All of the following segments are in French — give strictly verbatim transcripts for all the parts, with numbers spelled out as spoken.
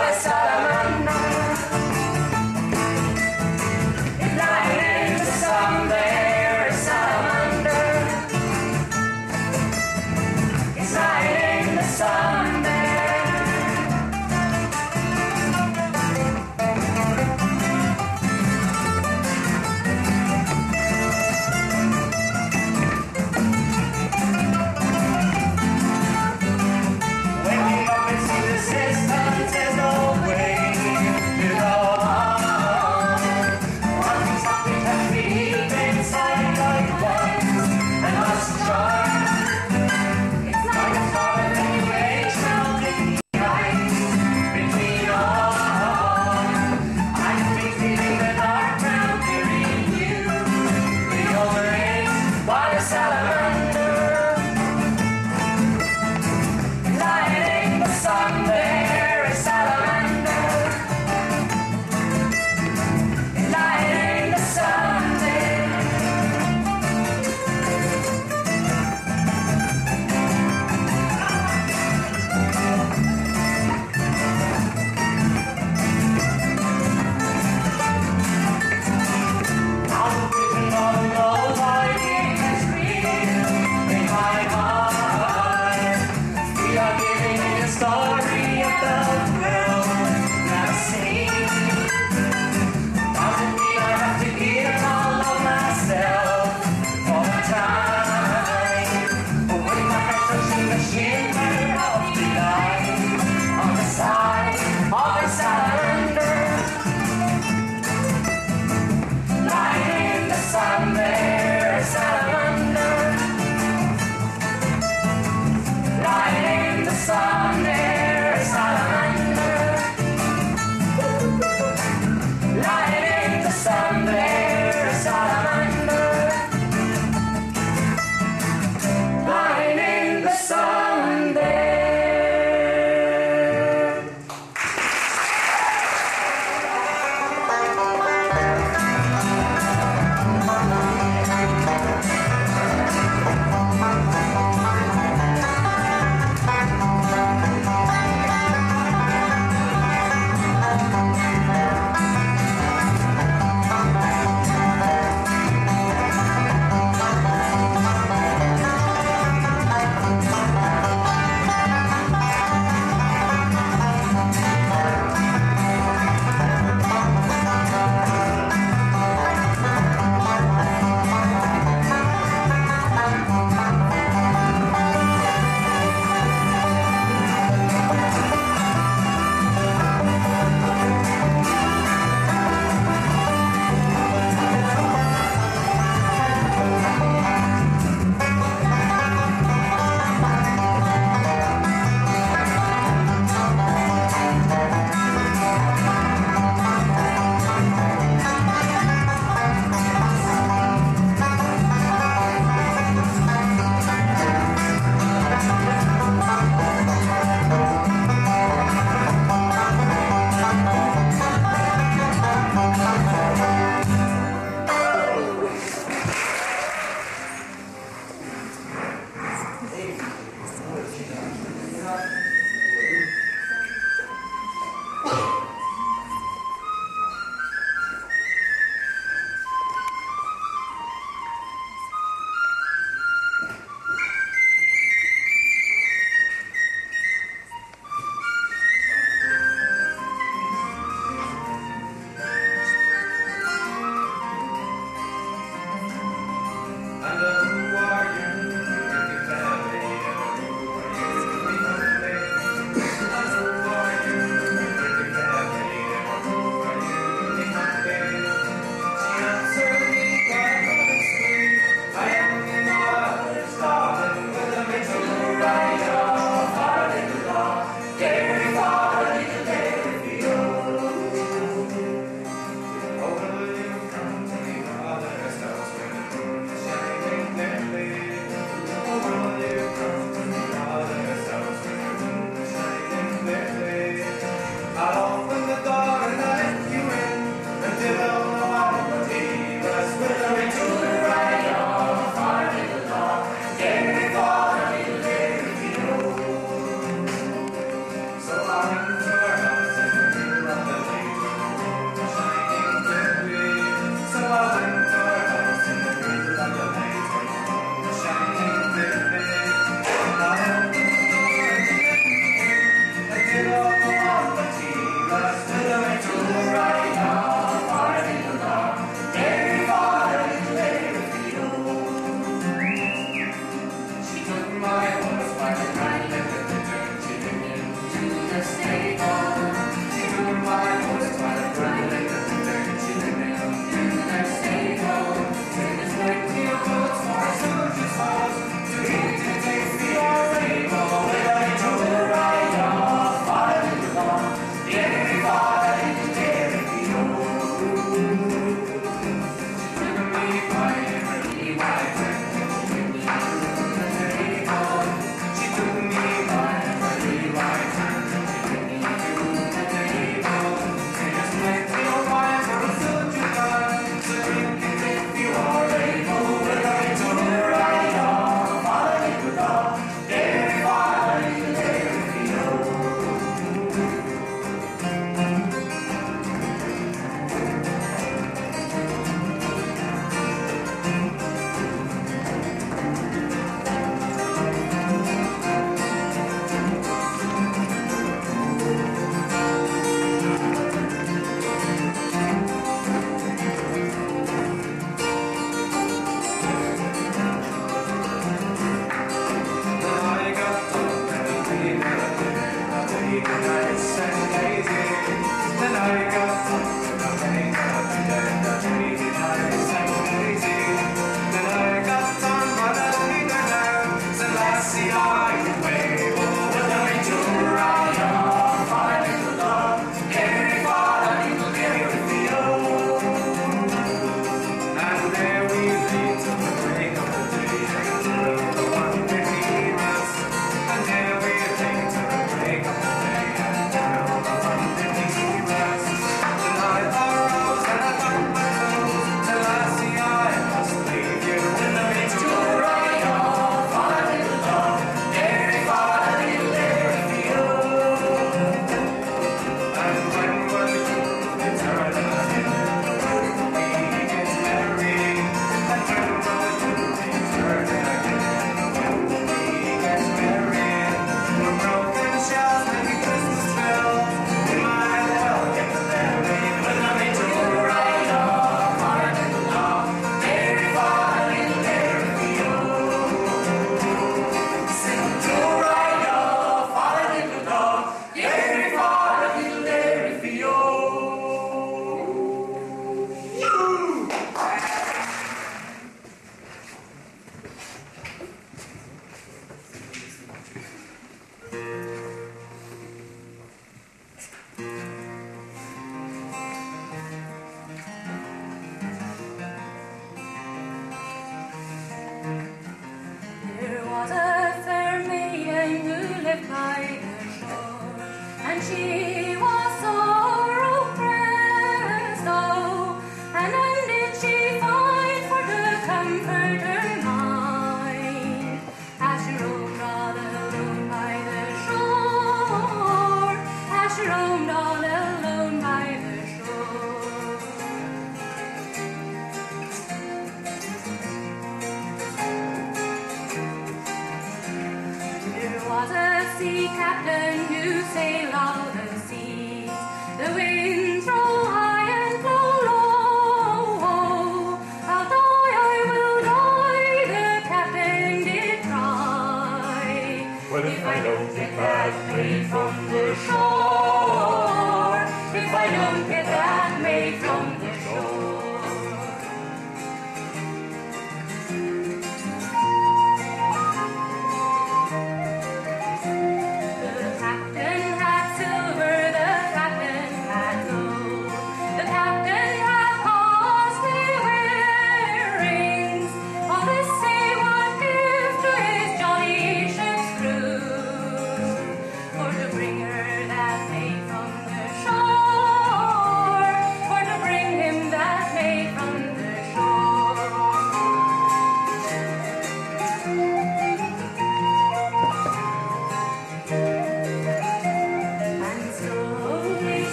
There's no way.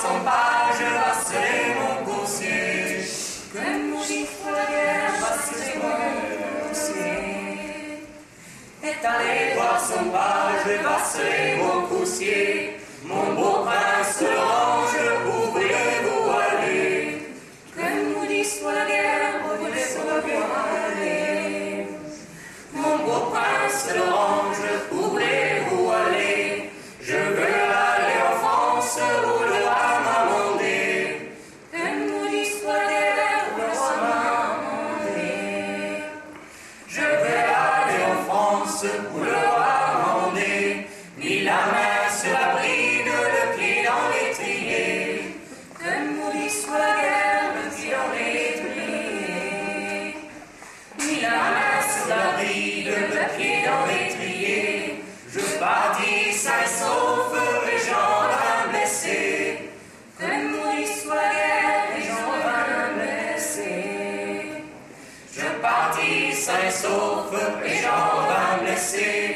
Somebody, je vais serrer mon coursier, comme mon histoire. son pas, je vais passer mon coursier. Mon beau prince l'ange, où voulez-vous aller? Que nous disent pour la guerre, où voulez-vous aller? Mon beau prince l'ange, où voulez-vous aller? Je veux aller en France, où le roi m'a mandé. Que nous disent pour la guerre, où le roi m'a mandé. Je veux aller en France, où le roi m'a mandé. Ni la main sur la brise, le pied dans l'étrier, je partis sain et sauf, les gendarmes blessés. Que mourir soit guerre, les gendarmes blessés. Je partis sain et sauf, les gendarmes blessés.